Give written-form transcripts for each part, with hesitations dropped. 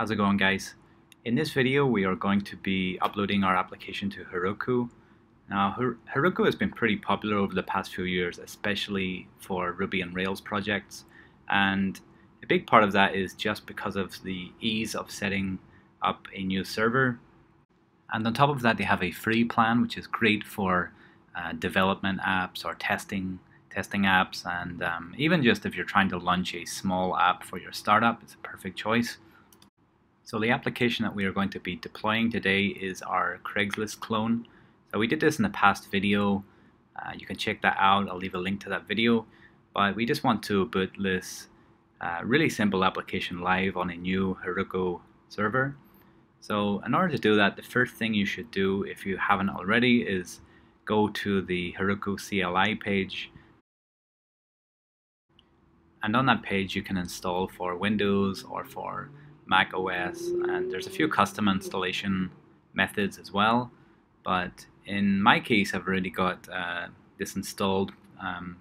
How's it going, guys? In this video we are going to be uploading our application to Heroku. Now Heroku has been pretty popular over the past few years, especially for Ruby and Rails projects, and a big part of that is just because of the ease of setting up a new server. And on top of that, they have a free plan which is great for development apps or testing apps, and even just if you're trying to launch a small app for your startup, it's a perfect choice. So the application that we are going to be deploying today is our Craigslist clone. So we did this in the past video. You can check that out. I'll leave a link to that video. But we just want to boot this really simple application live on a new Heroku server. So in order to do that, the first thing you should do, if you haven't already, is go to the Heroku CLI page. And on that page, you can install for Windows or for Mac OS, and there's a few custom installation methods as well, but in my case I've already got this installed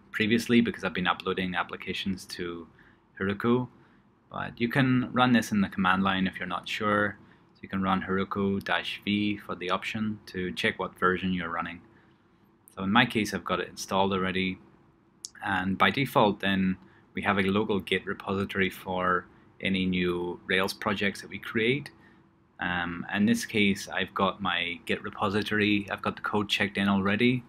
previously because I've been uploading applications to Heroku. But you can run this in the command line if you're not sure, so you can run heroku-v for the option to check what version you're running. So in my case I've got it installed already, and by default then we have a local Git repository for any new Rails projects that we create. In this case, I've got my Git repository, I've got the code checked in already,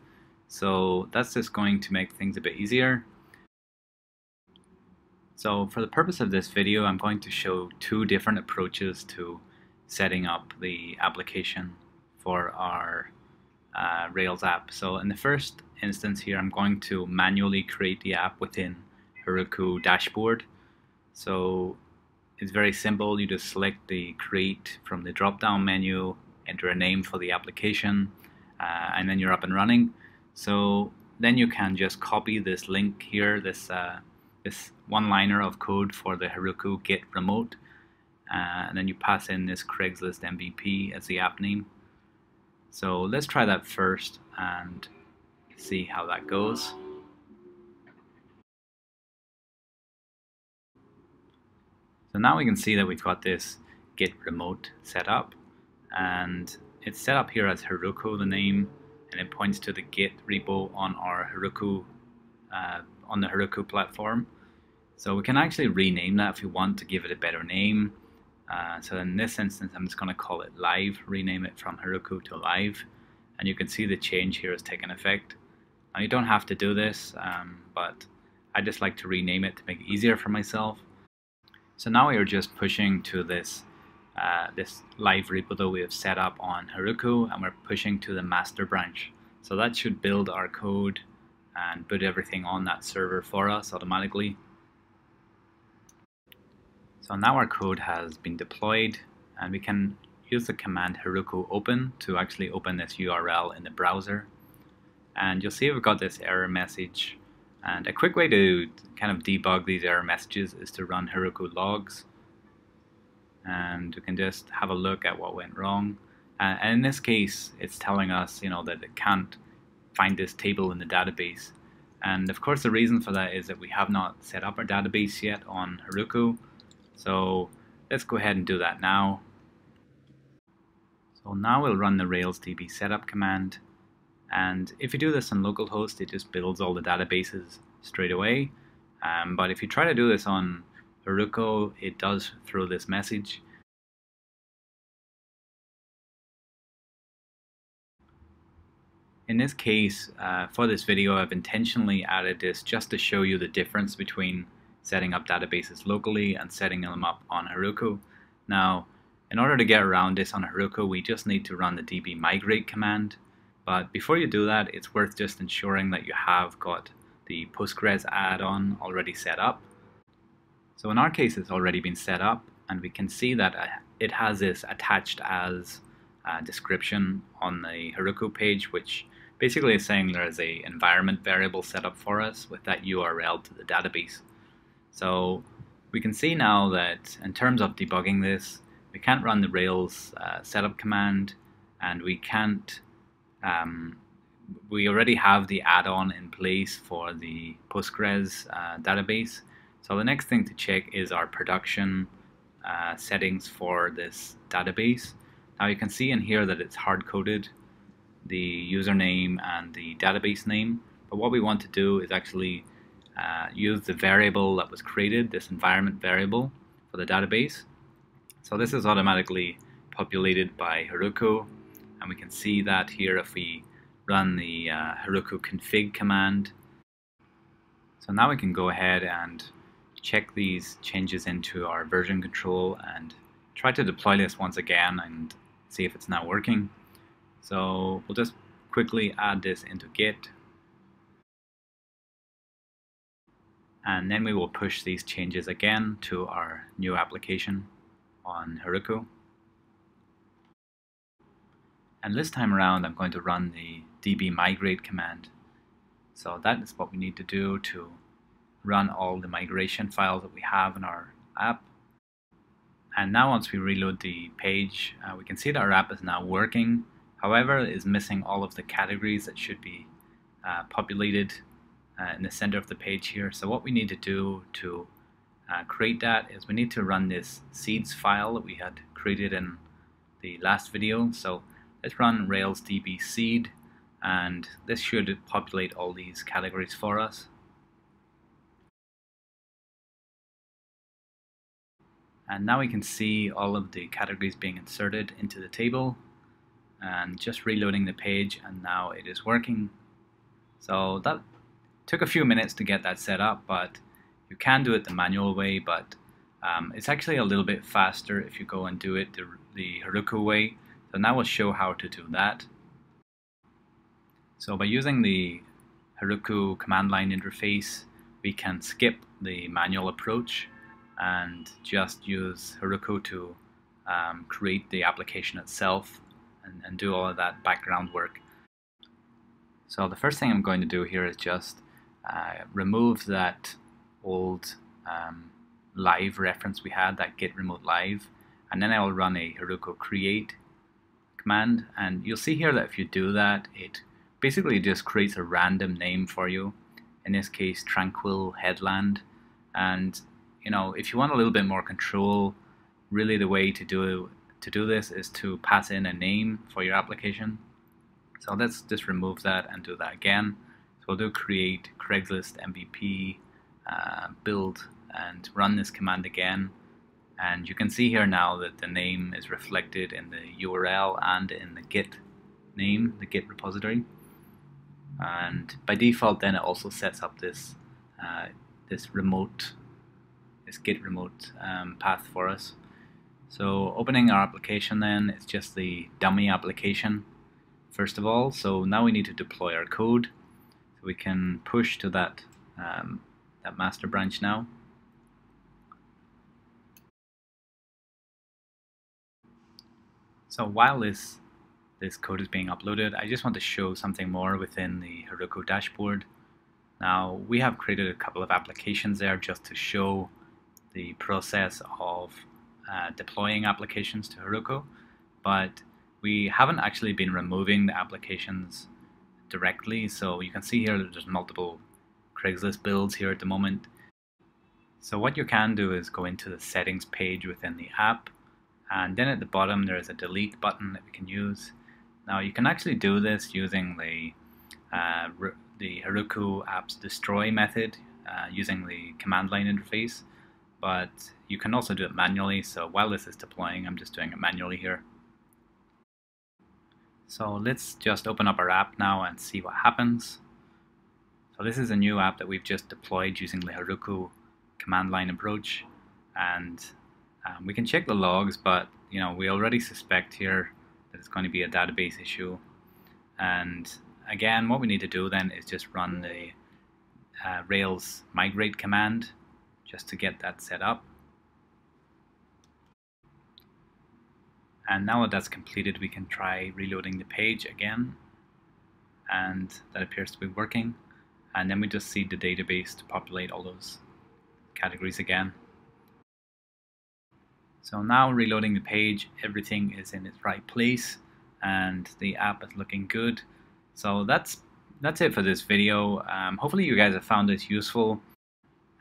so that's just going to make things a bit easier. So for the purpose of this video, I'm going to show two different approaches to setting up the application for our Rails app. So in the first instance here, I'm going to manually create the app within Heroku dashboard. So it's very simple. You just select the create from the drop-down menu, enter a name for the application, and then you're up and running. So then you can just copy this link here, this one-liner of code for the Heroku Git remote, and then you pass in this Craigslist MVP as the app name. So let's try that first and see how that goes. So now we can see that we've got this Git remote set up, and it's set up here as Heroku, the name, and it points to the Git repo on our Heroku, on the Heroku platform. So we can actually rename that if we want to give it a better name. So in this instance, I'm just going to call it Live, rename it from Heroku to Live, and you can see the change here has taken effect. Now you don't have to do this, but I just like to rename it to make it easier for myself. So now we are just pushing to this this live repo that we have set up on Heroku, and we're pushing to the master branch. So that should build our code and put everything on that server for us automatically. So now our code has been deployed, and we can use the command Heroku open to actually open this URL in the browser. And you'll see we've got this error message. And a quick way to kind of debug these error messages is to run Heroku logs, and we can just have a look at what went wrong. And in this case, it's telling us, you know, that it can't find this table in the database. And of course, the reason for that is that we have not set up our database yet on Heroku. So let's go ahead and do that now. So now we'll run the Rails DB setup command. And if you do this on localhost, it just builds all the databases straight away. But if you try to do this on Heroku, it does throw this message. In this case, for this video, I've intentionally added this just to show you the difference between setting up databases locally and setting them up on Heroku. Now, in order to get around this on Heroku, we just need to run the db migrate command. But before you do that, it's worth just ensuring that you have got the Postgres add-on already set up. So in our case, it's already been set up, and we can see that it has this attached as description on the Heroku page, which basically is saying there is an environment variable set up for us with that URL to the database. So we can see now that in terms of debugging this, we can't run the Rails setup command, and we can't we already have the add-on in place for the Postgres database. So the next thing to check is our production settings for this database. Now you can see in here that it's hard-coded, the username and the database name, but what we want to do is actually use the variable that was created, this environment variable for the database. So this is automatically populated by Heroku, and we can see that here if we run the Heroku config command. So now we can go ahead and check these changes into our version control and try to deploy this once again and see if it's now working. So we'll just quickly add this into Git, and then we will push these changes again to our new application on Heroku. And this time around I'm going to run the db-migrate command. So that is what we need to do to run all the migration files that we have in our app. And now once we reload the page, we can see that our app is now working. However, it is missing all of the categories that should be populated in the center of the page here. So what we need to do to create that is we need to run this seeds file that we had created in the last video. So let's run Rails db seed, and this should populate all these categories for us. And now we can see all of the categories being inserted into the table, and just reloading the page, and now it is working. So that took a few minutes to get that set up, but you can do it the manual way, but it's actually a little bit faster if you go and do it the Heroku way. So now we'll show how to do that. So by using the Heroku command line interface, we can skip the manual approach and just use Heroku to create the application itself and do all of that background work. So the first thing I'm going to do here is just remove that old live reference we had, that git remote live, and then I will run a Heroku create command, and you'll see here that if you do that, it basically just creates a random name for you, in this case Tranquil Headland. And you know, if you want a little bit more control, really the way to do this is to pass in a name for your application. So let's just remove that and do that again. So we'll do create Craigslist MVP build and run this command again, and you can see here now that the name is reflected in the URL and in the Git name, the Git repository. And by default then it also sets up this this Git remote path for us. So opening our application then, it's just the dummy application first of all. So now we need to deploy our code. So we can push to that that master branch now. So while this code is being uploaded, I just want to show something more within the Heroku dashboard. Now we have created a couple of applications there just to show the process of deploying applications to Heroku, but we haven't actually been removing the applications directly. So you can see here that there's multiple Craigslist builds here at the moment. So what you can do is go into the settings page within the app, and then at the bottom there is a delete button that we can use. Now you can actually do this using the Heroku apps destroy method using the command line interface, but you can also do it manually. So while this is deploying, I'm just doing it manually here. So let's just open up our app now and see what happens. So this is a new app that we've just deployed using the Heroku command line approach, and we can check the logs, but you know, we already suspect here that it's going to be a database issue. And again, what we need to do then is just run the Rails migrate command just to get that set up. And now that that's completed, we can try reloading the page again, and that appears to be working. And then we just seed the database to populate all those categories again. So now reloading the page, everything is in its right place and the app is looking good. So that's it for this video. Hopefully you guys have found this useful.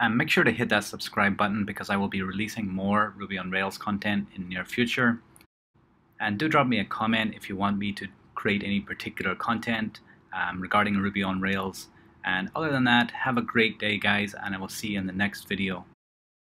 And make sure to hit that subscribe button because I will be releasing more Ruby on Rails content in the near future. And do drop me a comment if you want me to create any particular content regarding Ruby on Rails. And other than that, have a great day, guys, and I will see you in the next video.